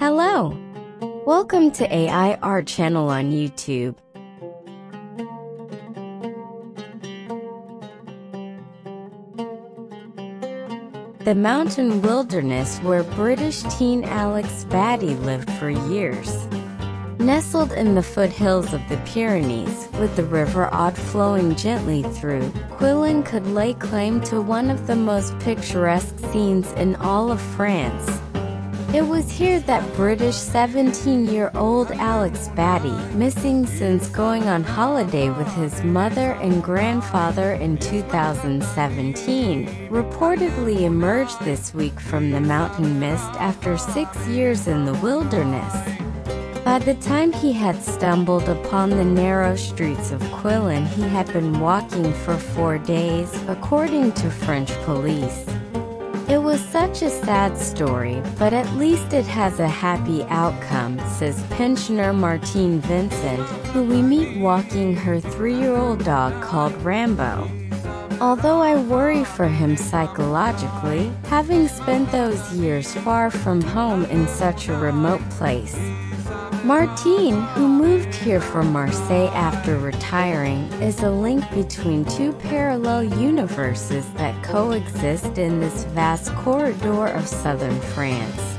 Hello! Welcome to AIR channel on YouTube. The mountain wilderness where British teen Alex Batty lived for years. Nestled in the foothills of the Pyrenees, with the river Aude flowing gently through, Quillan could lay claim to one of the most picturesque scenes in all of France. It was here that British 17-year-old Alex Batty, missing since going on holiday with his mother and grandfather in 2017, reportedly emerged this week from the mountain mist after 6 years in the wilderness. By the time he had stumbled upon the narrow streets of Quillan, he had been walking for 4 days, according to French police. It was such a sad story, but at least it has a happy outcome, says pensioner Martine Vincent, who we meet walking her 3-year-old dog called Rambo. Although I worry for him psychologically, having spent those years far from home in such a remote place. Martine, who moved here from Marseille after retiring, is a link between two parallel universes that coexist in this vast corridor of southern France.